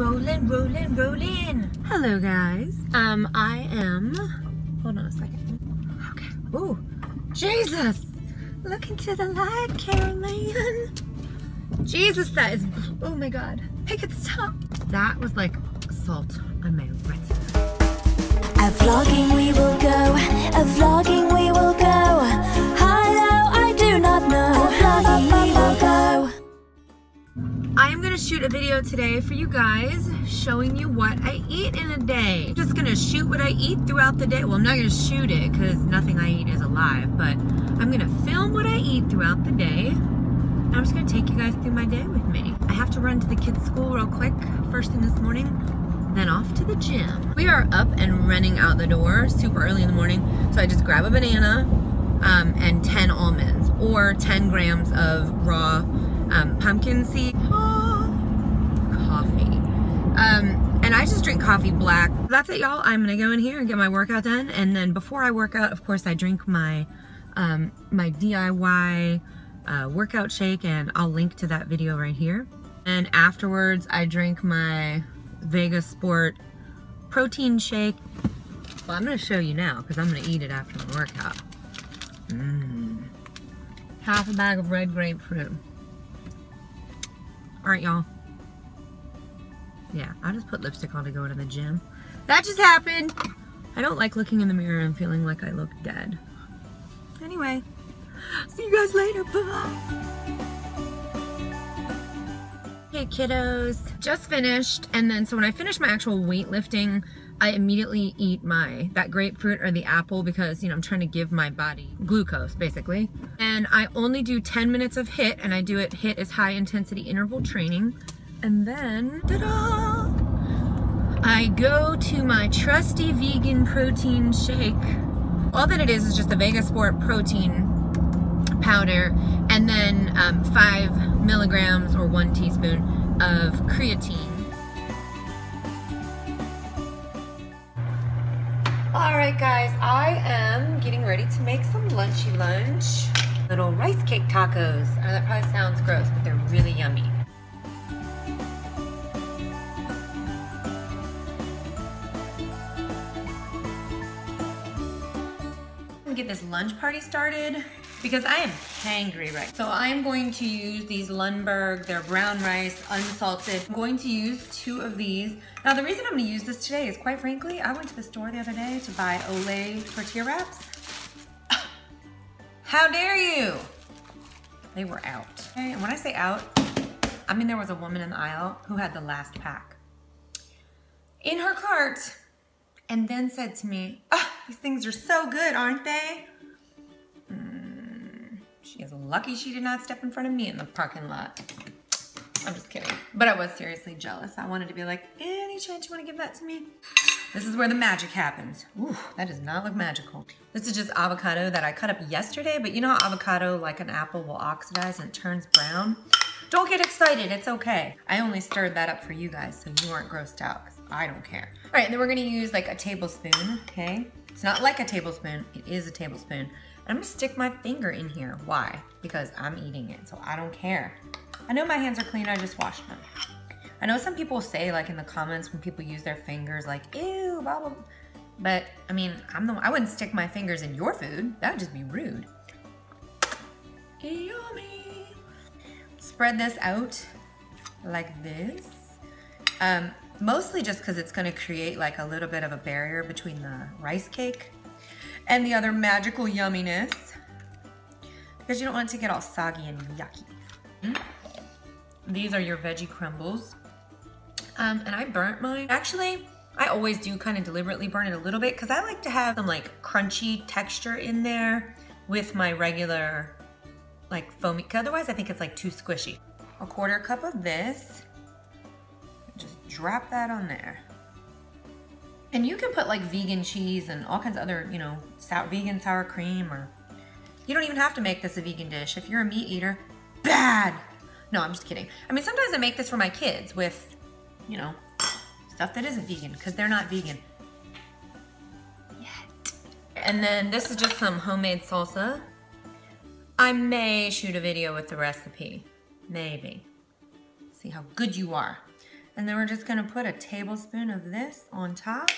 Rolling. Hello guys. I am, hold on a second. Okay. Oh, Jesus. Look into the light, Caroline. Jesus, that is, oh my God. Pick it up. That was like salt on my retina. A vlogging we will go, a vlogging we will go. Hello, I do not know. A vlogging we will go. I am gonna shoot a video today for you guys showing you what I eat in a day. I'm just gonna shoot what I eat throughout the day. Well, I'm not gonna shoot it because nothing I eat is alive, but I'm gonna film what I eat throughout the day. And I'm just gonna take you guys through my day with me. I have to run to the kids' school real quick, first thing this morning, then off to the gym. We are up and running out the door super early in the morning, so I just grab a banana and 10 almonds or 10 grams of raw pumpkin seed coffee, and I just drink coffee black. That's it, y'all. I'm gonna go in here and get my workout done, and then before I work out, of course, I drink my my DIY workout shake, and I'll link to that video right here. And afterwards, I drink my Vega Sport protein shake. Well, I'm gonna show you now because I'm gonna eat it after my workout. Half a bag of red grapefruit. All right, y'all. Yeah, I just put lipstick on to go into the gym. That just happened. I don't like looking in the mirror and feeling like I look dead. Anyway, see you guys later. Bye-bye. Hey, kiddos. Just finished, and then so when I finish my actual weightlifting, I immediately eat that grapefruit or the apple because, you know, I'm trying to give my body glucose basically. And I only do 10 minutes of HIIT, and I do it, HIIT is high intensity interval training. And then, ta-da! I go to my trusty vegan protein shake. All that it is just the Vega Sport protein powder and then 5 milligrams or 1 teaspoon of creatine. Alright guys, I am getting ready to make some lunchy lunch. Little rice cake tacos. I know that probably sounds gross, but they're really yummy. I'm gonna get this lunch party started because I am hangry right now. So I'm going to use these Lundberg, they're brown rice, unsalted. I'm going to use 2 of these. Now the reason I'm gonna use this today is, quite frankly, I went to the store the other day to buy Olay tortilla wraps. How dare you? They were out. Okay, and when I say out, I mean there was a woman in the aisle who had the last pack in her cart and then said to me, oh, these things are so good, aren't they? She is lucky she did not step in front of me in the parking lot. I'm just kidding. But I was seriously jealous. I wanted to be like, any chance you want to give that to me? This is where the magic happens. Ooh, that does not look magical. This is just avocado that I cut up yesterday, but you know how avocado, like an apple, will oxidize and it turns brown? Don't get excited, it's okay. I only stirred that up for you guys so you aren't grossed out, because I don't care. All right, and then we're gonna use like a tablespoon, okay? It's not like a tablespoon, it is a tablespoon. I'm gonna stick my finger in here. Why? Because I'm eating it, so I don't care. I know my hands are clean, I just washed them. I know some people say, like in the comments, when people use their fingers, like, ew, blah, blah. But I mean, I wouldn't stick my fingers in your food. That would just be rude. Yummy. Spread this out like this. Mostly just because it's gonna create like a little bit of a barrier between the rice cake and the other magical yumminess, because you don't want it to get all soggy and yucky. These are your veggie crumbles, and I burnt mine. Actually, I always do kind of deliberately burn it a little bit because I like to have some like crunchy texture in there with my regular like foamy, otherwise I think it's like too squishy. 1/4 cup of this, just drop that on there. And you can put like vegan cheese and all kinds of other, you know, vegan sour cream, or you don't even have to make this a vegan dish. If you're a meat eater, bad. No, I'm just kidding. I mean, sometimes I make this for my kids with, you know, stuff that isn't vegan because they're not vegan yet. And then this is just some homemade salsa. I may shoot a video with the recipe, maybe. See how good you are. And then we're just gonna put a tablespoon of this on top.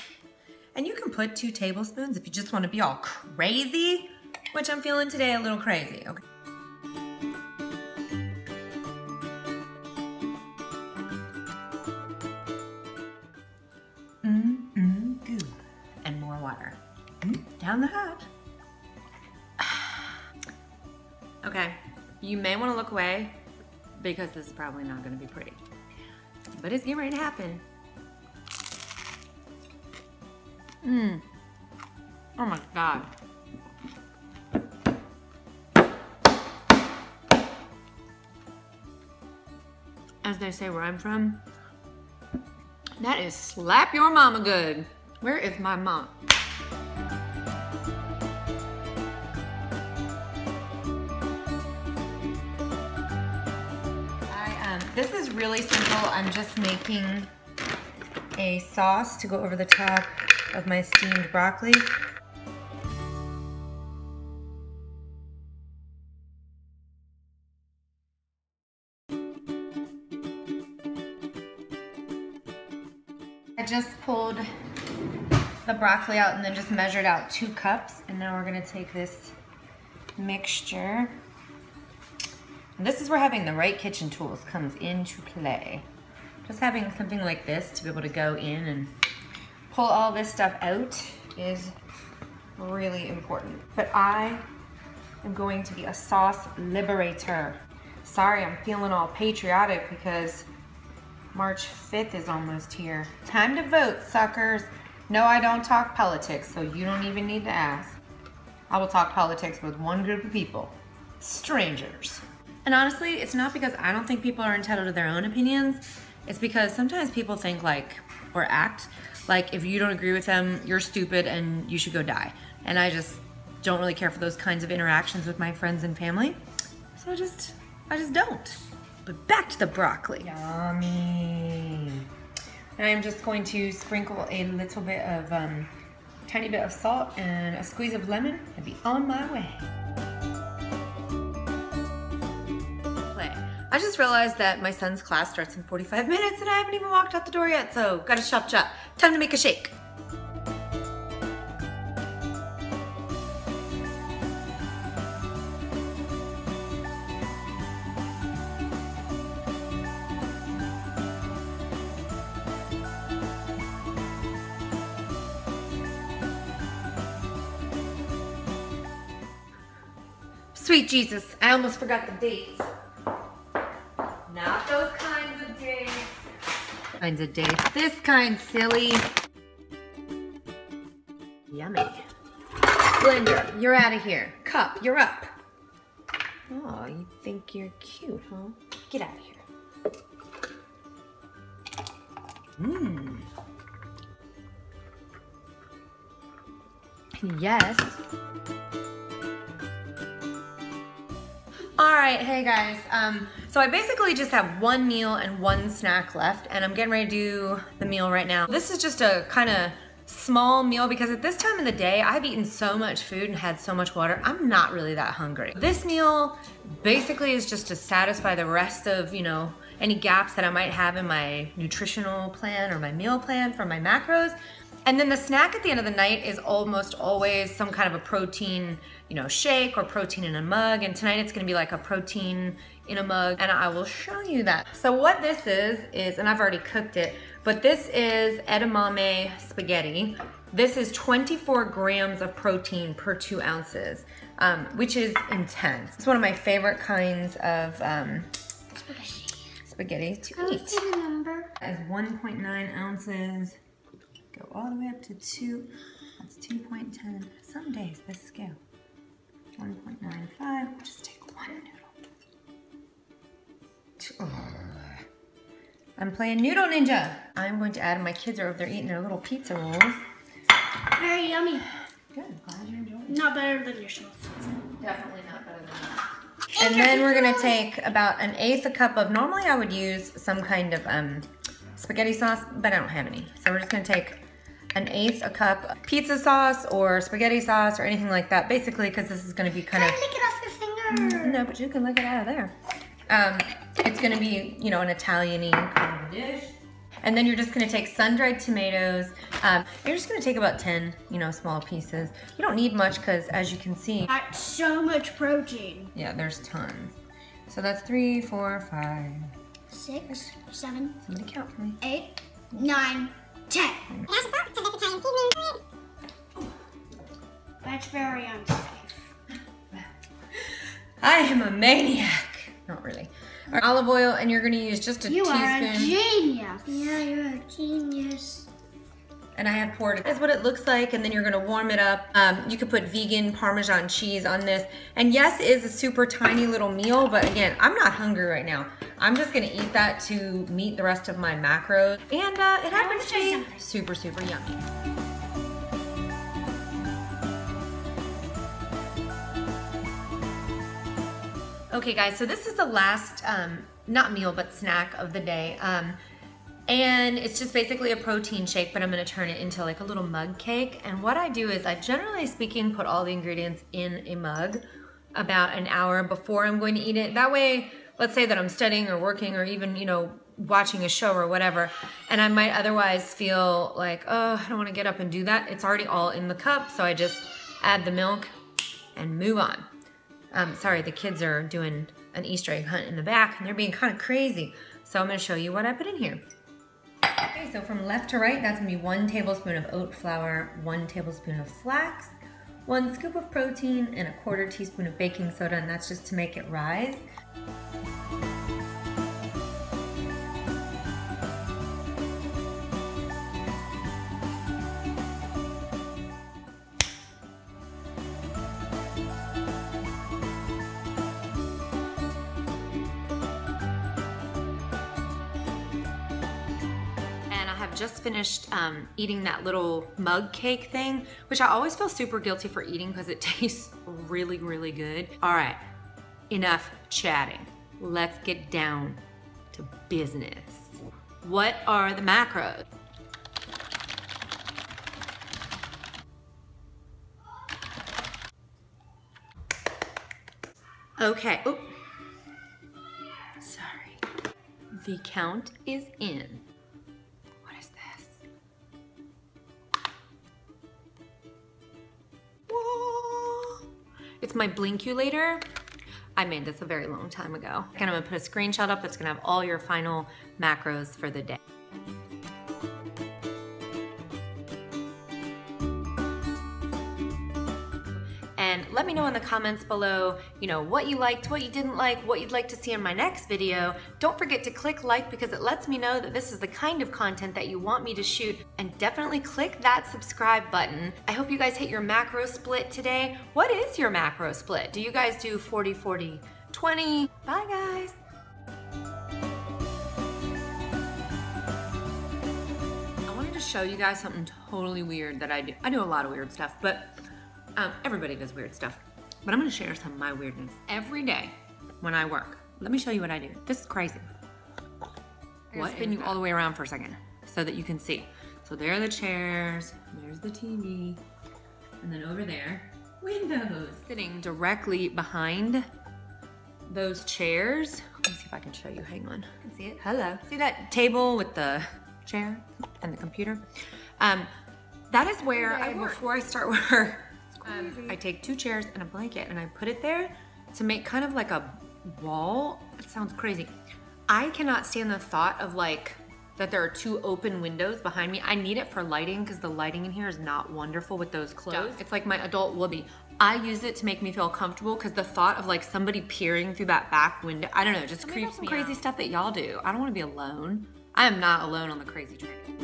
And you can put 2 tablespoons if you just wanna be all crazy, which I'm feeling today a little crazy, okay? Good. And more water. Down the hatch. Okay, you may wanna look away because this is probably not gonna be pretty. But it's getting ready to happen. Oh my God. As they say where I'm from, that is slap your mama good. Where is my mom? This is really simple. I'm just making a sauce to go over the top of my steamed broccoli. I just pulled the broccoli out and then just measured out 2 cups. And now we're gonna take this mixture. This is where having the right kitchen tools comes into play. Just having something like this to be able to go in and pull all this stuff out is really important. But I am going to be a sauce liberator. Sorry, I'm feeling all patriotic because March 5th is almost here. Time to vote, suckers. No, I don't talk politics, so you don't even need to ask. I will talk politics with one group of people, strangers. And honestly, it's not because I don't think people are entitled to their own opinions. It's because sometimes people think like, or act, like if you don't agree with them, you're stupid and you should go die. And I just don't really care for those kinds of interactions with my friends and family. So I just don't. But back to the broccoli. Yummy. And I'm just going to sprinkle a little bit of, tiny bit of salt and a squeeze of lemon and be on my way. I just realized that my son's class starts in 45 minutes and I haven't even walked out the door yet, so gotta chop. Time to make a shake. Sweet Jesus, I almost forgot the dates. Not those kinds of days. This kind, silly. Yummy. Blender, you're out of here. Cup, you're up. Oh, you think you're cute, huh? Get out of here. Yes. All right, hey guys. So I basically just have 1 meal and 1 snack left, and I'm getting ready to do the meal right now. This is just a kind of small meal because at this time of the day, I've eaten so much food and had so much water, I'm not really that hungry. This meal basically is just to satisfy the rest of, you know, any gaps that I might have in my nutritional plan or my meal plan for my macros. And then the snack at the end of the night is almost always some kind of a protein, you know, shake or protein in a mug. And tonight it's gonna be like a protein in a mug, and I will show you that. So what this is, and I've already cooked it, but this is edamame spaghetti. This is 24 grams of protein per 2 ounces, which is intense. It's one of my favorite kinds of spaghetti to eat. What's the number? That is 1.9 ounces. Go all the way up to 2, that's 2.10. Some days this scale, 1.95, just take 1 noodle. Oh. I'm playing Noodle Ninja. I'm going to add, my kids are over there eating their little pizza rolls. Very yummy. Good, glad you're enjoying it. Not better than yourself. Definitely not better than that. And then we're gonna take about 1/8 cup of, normally I would use some kind of spaghetti sauce, but I don't have any. So we're just gonna take 1/8 cup of pizza sauce or spaghetti sauce or anything like that, basically, because this is gonna be kind of... Can I lick it off your finger? No, but you can lick it out of there. It's gonna be, you know, an Italian-y kind of dish. And then you're just gonna take sun-dried tomatoes. You're just gonna take about 10, small pieces. You don't need much because, as you can see, that's so much protein. Yeah, there's tons. So that's 3, 4, 5, 6, 7. Somebody count for me. 8, 9, 10. That's very unsafe. I am a maniac. Not really. Olive oil, and you're going to use just a teaspoon. You are a genius. Yeah, you're a genius. And I have poured it. That's what it looks like, and then you're going to warm it up. You could put vegan Parmesan cheese on this. And yes, it is a super tiny little meal, but again, I'm not hungry right now. I'm just going to eat that to meet the rest of my macros. And it happens to be super, super yummy. Okay guys, so this is the last, not meal, but snack of the day. And it's just basically a protein shake, but I'm gonna turn it into like a little mug cake. And what I do is I, generally speaking, put all the ingredients in a mug about an hour before I'm going to eat it. That way, let's say that I'm studying or working or even, watching a show or whatever, and I might otherwise feel like, oh, I don't wanna get up and do that. It's already all in the cup, so I just add the milk and move on. Sorry, the kids are doing an Easter egg hunt in the back and they're being kind of crazy. So I'm gonna show you what I put in here. Okay, so from left to right, that's gonna be 1 tablespoon of oat flour, 1 tablespoon of flax, 1 scoop of protein, and 1/4 teaspoon of baking soda, and that's just to make it rise. Just finished eating that little mug cake thing, which I always feel super guilty for eating because it tastes really, really good. All right, enough chatting. Let's get down to business. What are the macros? Okay, oh, sorry. The count is in. It's my blinkulator. I made this a very long time ago. And I'm gonna put a screenshot up that's gonna have all your final macros for the day. And let me know in the comments below, what you liked, what you didn't like, what you'd like to see in my next video. Don't forget to click like because it lets me know that this is the kind of content that you want me to shoot. And definitely click that subscribe button. I hope you guys hit your macro split today. What is your macro split? Do you guys do 40, 40, 20? Bye guys. I wanted to show you guys something totally weird that I do. I do a lot of weird stuff, but everybody does weird stuff, but I'm gonna share some of my weirdness. Every day when I work, let me show you what I do. This is crazy. I'm gonna spin you all the way around for a second so that you can see. So there are the chairs, there's the TV, and then over there, windows. Sitting directly behind those chairs. Let me see if I can show you, hang on. You can see it, hello. See that table with the chair and the computer? That is where I work. Before I start work, I take 2 chairs and a blanket and I put it there to make kind of like a wall. It sounds crazy. I cannot stand the thought of like that there are 2 open windows behind me. I need it for lighting because the lighting in here is not wonderful with those closed. It's like my adult whoopee. I use it to make me feel comfortable because the thought of like somebody peering through that back window, I don't know, it just creeps me out. Crazy stuff that y'all do. I don't want to be alone. I am not alone on the crazy train.